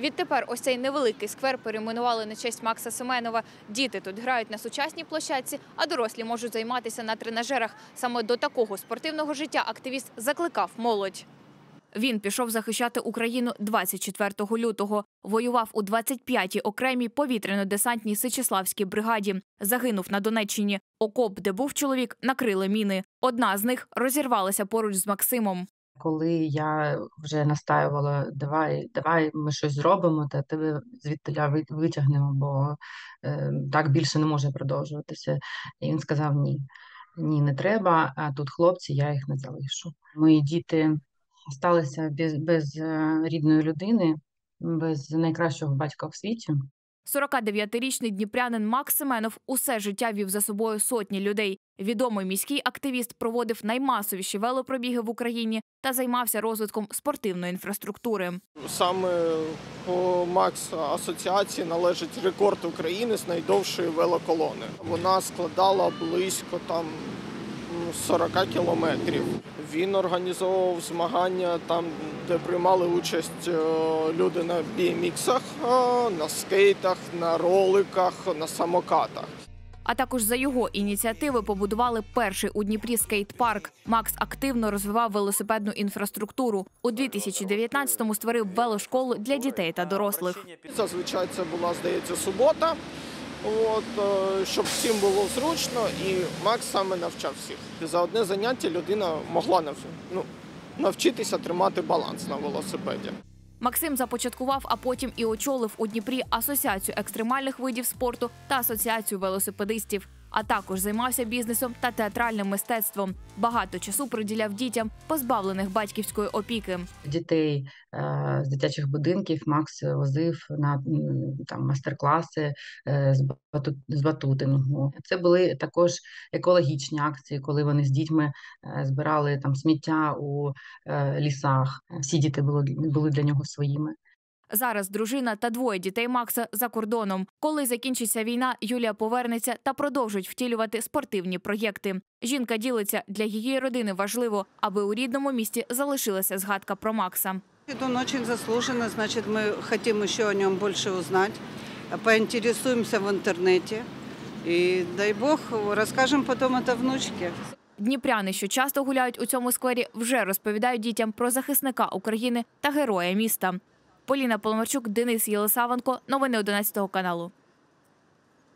Відтепер ось цей невеликий сквер перейменували на честь Макса Семенова. Діти тут грають на сучасній площадці, а дорослі можуть займатися на тренажерах. Саме до такого спортивного життя активіст закликав молодь. Він пішов захищати Україну 24 лютого. Воював у 25-й окремій повітряно-десантній Січеславській бригаді. Загинув на Донеччині. Окоп, де був чоловік, накрили міни. Одна з них розірвалася поруч з Максимом. Коли я вже настаювала, давай ми щось зробимо, та тебе звідти витягнемо, бо так більше не може продовжуватися. І він сказав, ні, не треба, а тут хлопці, я їх не залишу. Мої діти сталися без рідної людини, без найкращого батька в світі. 49-річний дніпрянин Макс Семенов усе життя вів за собою сотні людей. Відомий міський активіст проводив наймасовіші велопробіги в Україні та займався розвитком спортивної інфраструктури. Саме по Макс асоціації належить рекорд України з найдовшої велоколони. Вона складала близько 40 кілометрів. Він організовував змагання там, де приймали участь люди на BMX-ах, на скейтах, на роликах, на самокатах. А також за його ініціативи побудували перший у Дніпрі скейт-парк. Макс активно розвивав велосипедну інфраструктуру. У 2019-му створив велошколу для дітей та дорослих. Зазвичай це була, здається, субота, щоб всім було зручно, і Макс саме навчав всіх. За одне заняття людина могла навчитися тримати баланс на велосипеді. Максим започаткував, а потім і очолив у Дніпрі Асоціацію екстремальних видів спорту та Асоціацію велосипедистів. А також займався бізнесом та театральним мистецтвом. Багато часу приділяв дітям, позбавлених батьківської опіки. Дітей з дитячих будинків Макс возив на майстер-класи з батутингу. Це були також екологічні акції, коли вони з дітьми збирали сміття у лісах. Всі діти були для нього своїми. Зараз дружина та двоє дітей Макса за кордоном. Коли закінчиться війна, Юлія повернеться та продовжить втілювати спортивні проєкти. Жінка ділиться, для її родини важливо, аби у рідному місті залишилася згадка про Макса. Він дуже заслужений, значить ми хочемо ще о ньому більше узнати, поінтересуємося в інтернеті і, дай Бог, розкажемо потім це внучці. Дніпряни, що часто гуляють у цьому сквері, вже розповідають дітям про захисника України та героя міста. Поліна Поломарчук, Денис Єлосавенко. Новини 11 каналу.